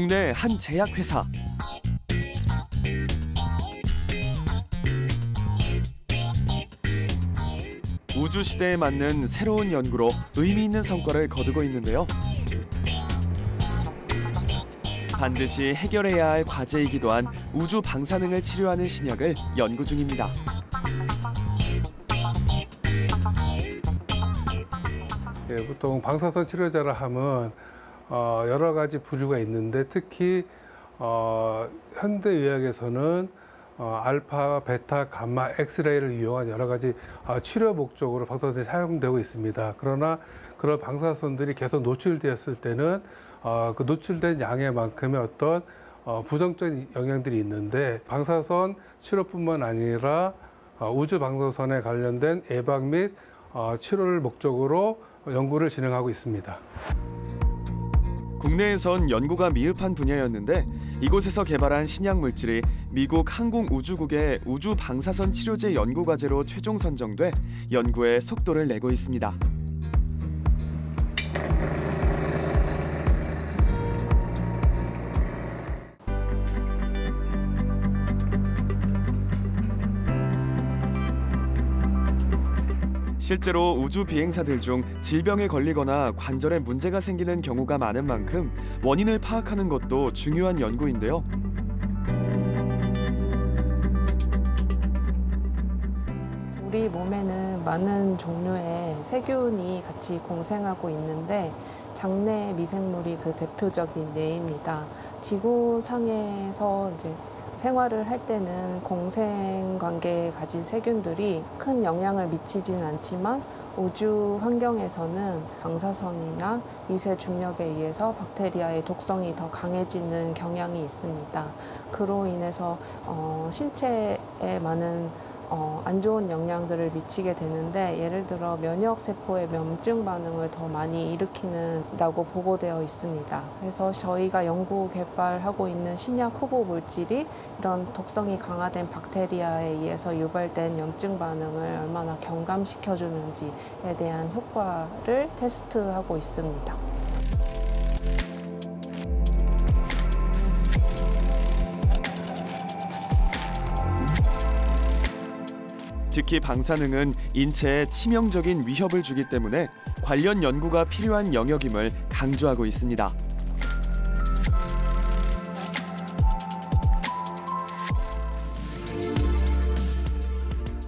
국내 한 제약회사. 우주시대에 맞는 새로운 연구로 의미 있는 성과를 거두고 있는데요. 반드시 해결해야 할 과제이기도 한 우주 방사능을 치료하는 신약을 연구 중입니다. 예, 보통 방사선 치료제라 하면 여러 가지 부류가 있는데 특히 현대의학에서는 알파, 베타, 감마, 엑스레이를 이용한 여러 가지 치료 목적으로 방사선이 사용되고 있습니다. 그러나 그런 방사선들이 계속 노출되었을 때는 그 노출된 양의만큼의 어떤 부정적인 영향들이 있는데 방사선 치료뿐만 아니라 우주 방사선에 관련된 예방 및 치료를 목적으로 연구를 진행하고 있습니다. 국내에선 연구가 미흡한 분야였는데 이곳에서 개발한 신약 물질이 미국 항공우주국의 우주 방사선 치료제 연구 과제로 최종 선정돼 연구에 속도를 내고 있습니다. 실제로 우주 비행사들 중 질병에 걸리거나 관절에 문제가 생기는 경우가 많은 만큼 원인을 파악하는 것도 중요한 연구인데요. 우리 몸에는 많은 종류의 세균이 같이 공생하고 있는데 장내 미생물이 그 대표적인 예입니다. 지구상에서 이제 생활을 할 때는 공생 관계에 가진 세균들이 큰 영향을 미치진 않지만 우주 환경에서는 방사선이나 미세 중력에 의해서 박테리아의 독성이 더 강해지는 경향이 있습니다. 그로 인해서 신체에 많은 안 좋은 영향들을 미치게 되는데 예를 들어 면역세포의 염증 반응을 더 많이 일으키는다고 보고되어 있습니다. 그래서 저희가 연구 개발하고 있는 신약 후보 물질이 이런 독성이 강화된 박테리아에 의해서 유발된 염증 반응을 얼마나 경감시켜주는지에 대한 효과를 테스트하고 있습니다. 특히 방사능은 인체에 치명적인 위협을 주기 때문에 관련 연구가 필요한 영역임을 강조하고 있습니다.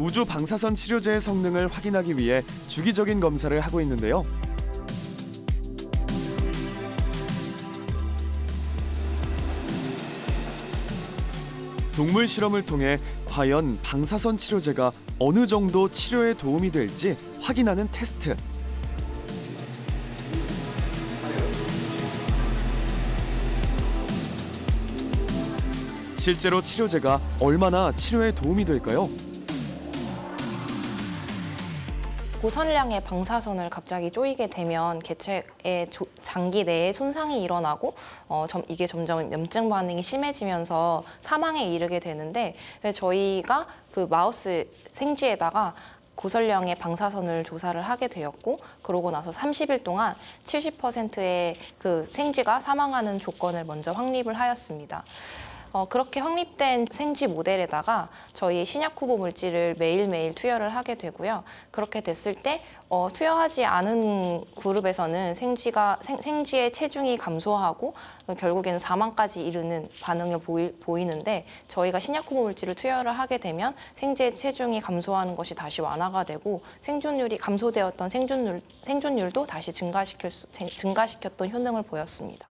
우주 방사선 치료제의 성능을 확인하기 위해 주기적인 검사를 하고 있는데요. 동물 실험을 통해 과연 방사선 치료제가 어느 정도 치료에 도움이 될지 확인하는 테스트. 실제로 치료제가 얼마나 치료에 도움이 될까요? 고선량의 방사선을 갑자기 쪼이게 되면 개체의 장기 내에 손상이 일어나고 이게 점점 염증 반응이 심해지면서 사망에 이르게 되는데 저희가 그 마우스 생쥐에다가 고선량의 방사선을 조사를 하게 되었고 그러고 나서 30일 동안 70%의 그 생쥐가 사망하는 조건을 먼저 확립을 하였습니다. 그렇게 확립된 생쥐 모델에다가 저희 신약 후보 물질을 매일매일 투여를 하게 되고요. 그렇게 됐을 때 투여하지 않은 그룹에서는 생쥐의 체중이 감소하고 결국에는 사망까지 이르는 반응을 보이는데 저희가 신약 후보 물질을 투여를 하게 되면 생쥐의 체중이 감소하는 것이 다시 완화가 되고 생존율이 감소되었던 생존율도 다시 증가시켰던 효능을 보였습니다.